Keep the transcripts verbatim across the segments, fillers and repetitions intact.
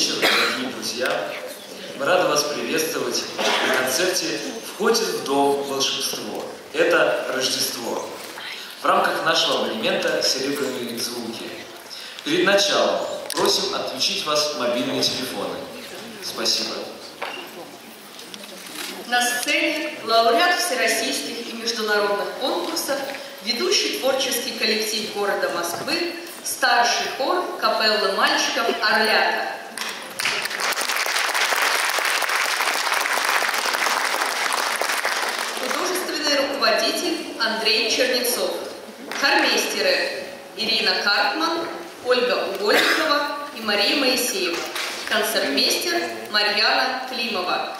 вечер, дорогие друзья! Мы рады вас приветствовать на концерте «Входит в дом волшебство». Это Рождество. В рамках нашего абонемента «Серебряные звуки». Перед началом просим отключить вас мобильные телефоны. Спасибо. На сцене лауреат всероссийских и международных конкурсов, ведущий творческий коллектив города Москвы, старший хор капеллы мальчиков «Орлята». Художественный руководитель Андрей Чернецов. Хормейстеры Ирина Карпман, Ольга Угольникова и Мария Моисеева. Концертмейстер Марьяна Климова.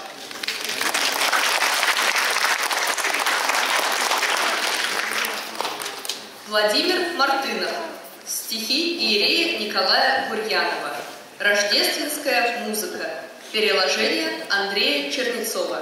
Владимир Мартынов. Стихи иерея Николая Гурьянова. Рождественская музыка. Переложение Андрея Чернецова.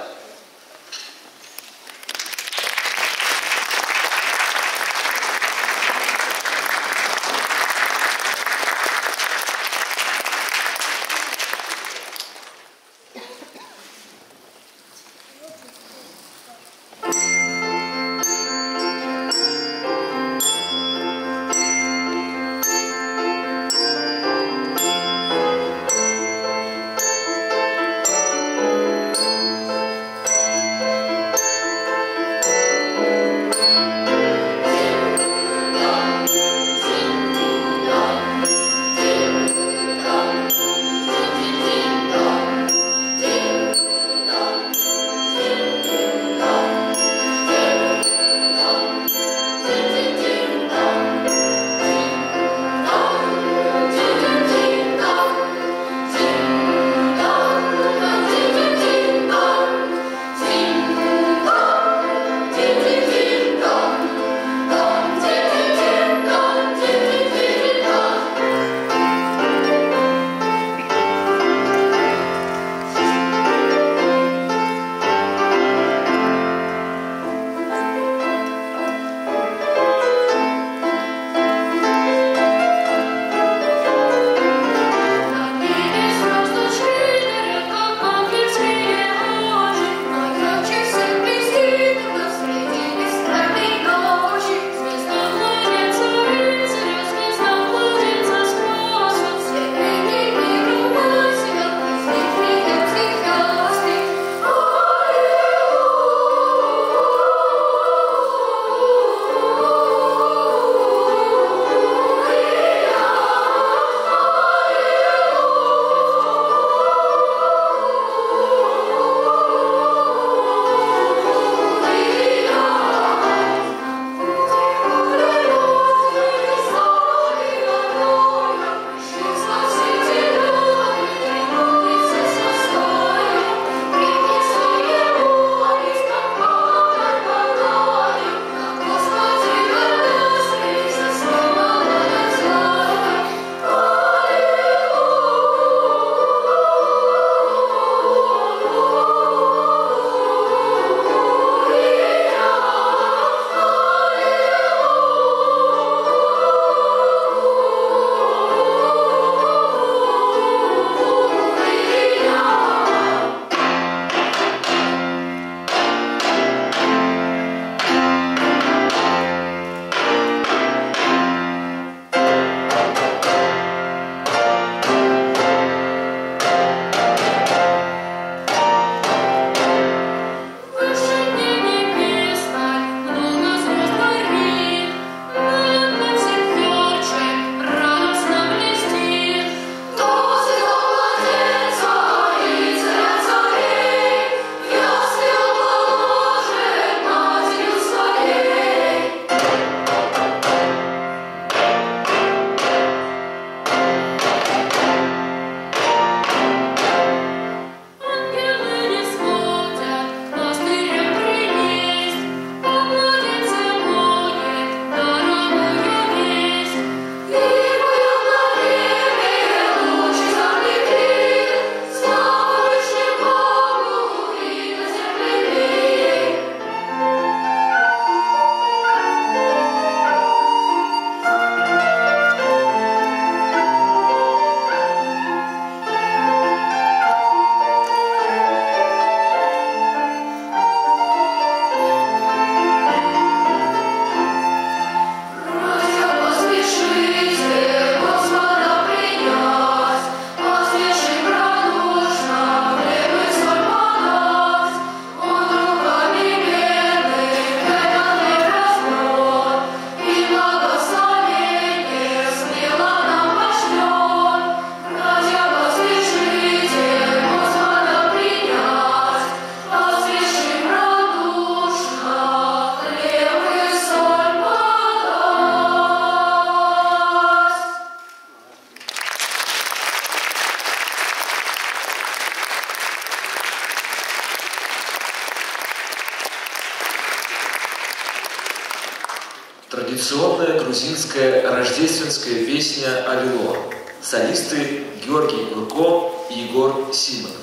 традиционная грузинская рождественская песня «Алило». Солисты Георгий Гурко и Егор Симонов.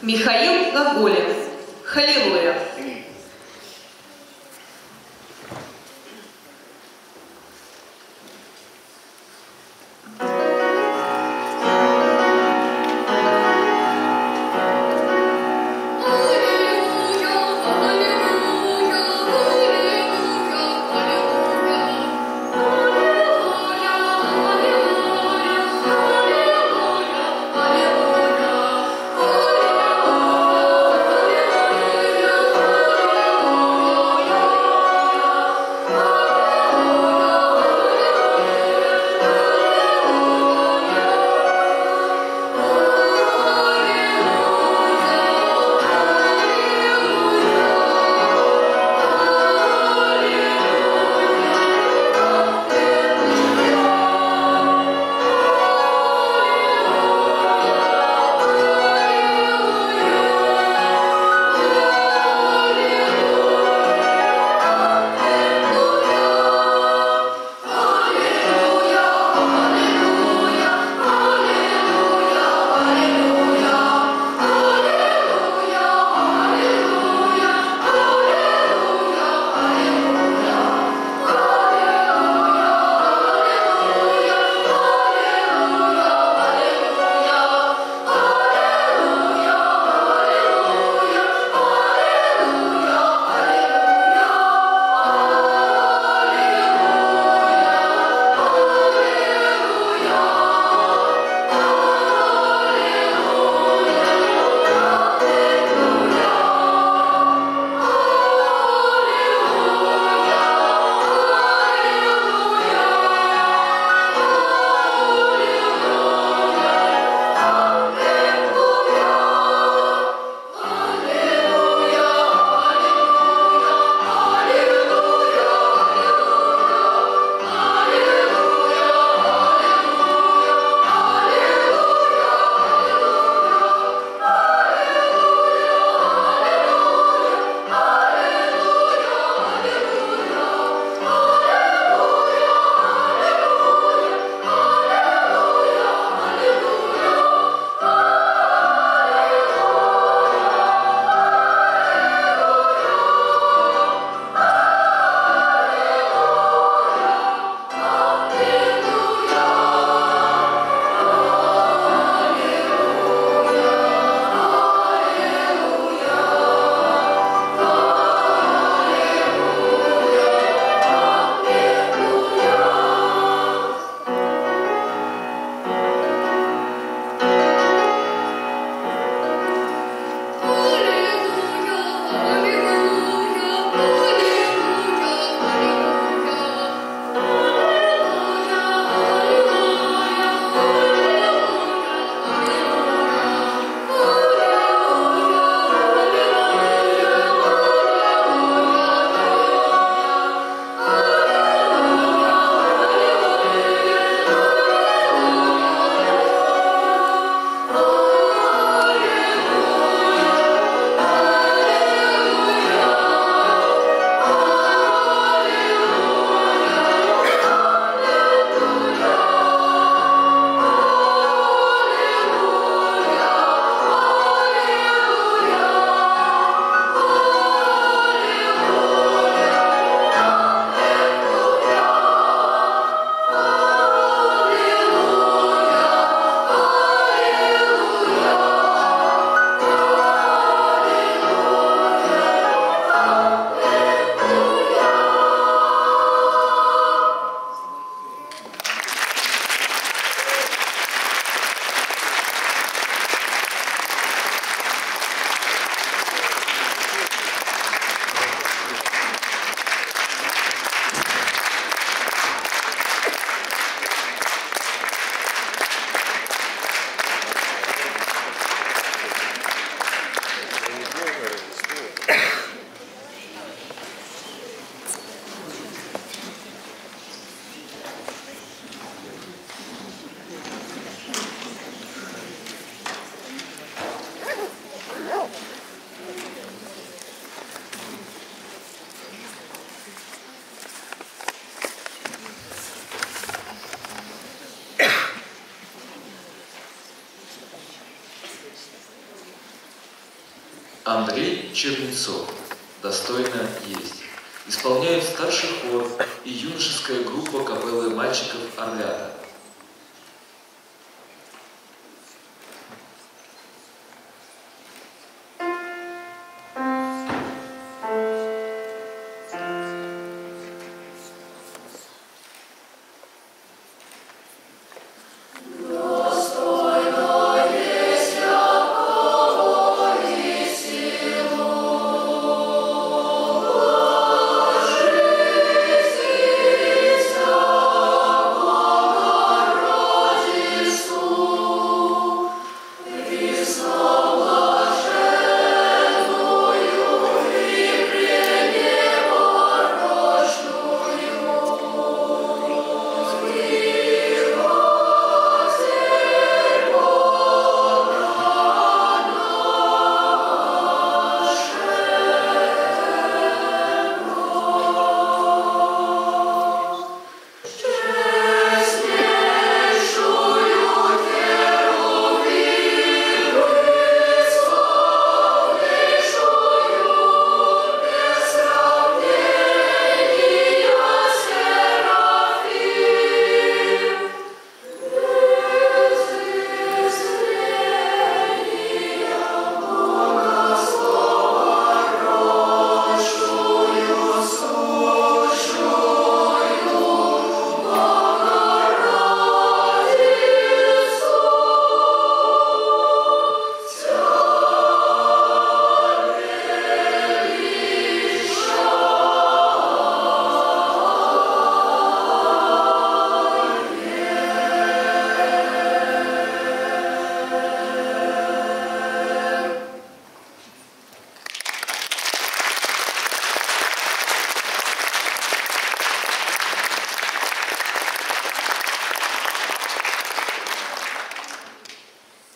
Михаил Гоголин. Halleluja. Андрей Чернецов. «Достойно есть». Исполняют старший хор и юношеская группа капеллы мальчиков «Орлята».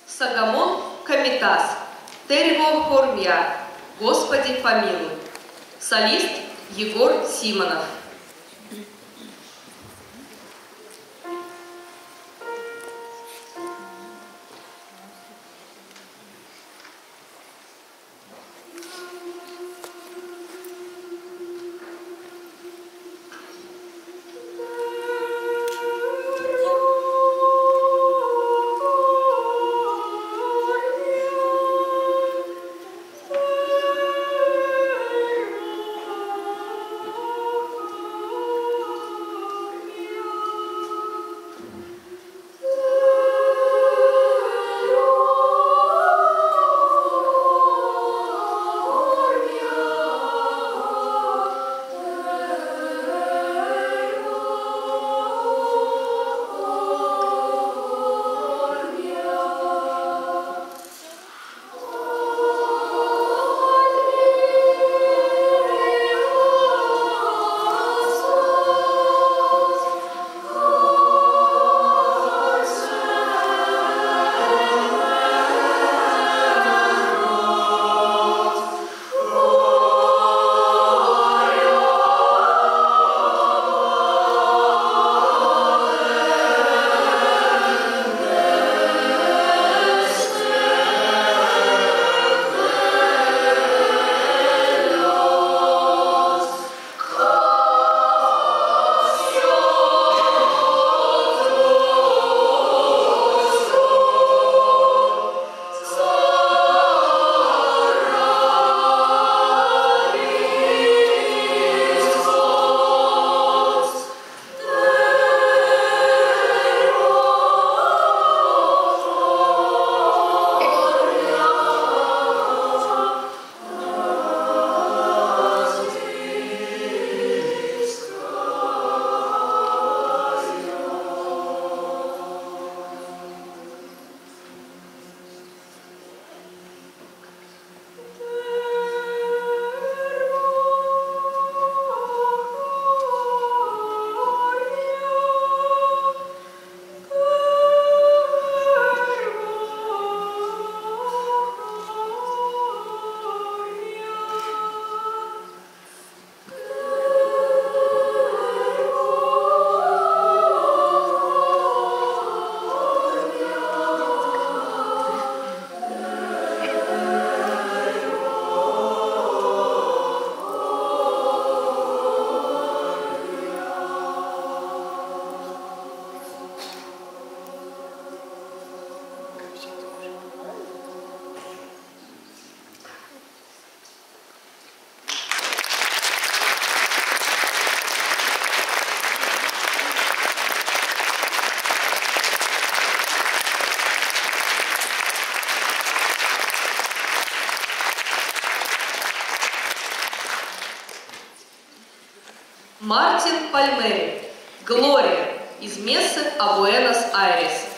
Согомон Комитас. Терво Хормья. Господи помилуй. Солист Егор Симонов. Мартин Пальмери, «Глория» из мессы о Буэнос-Айресе.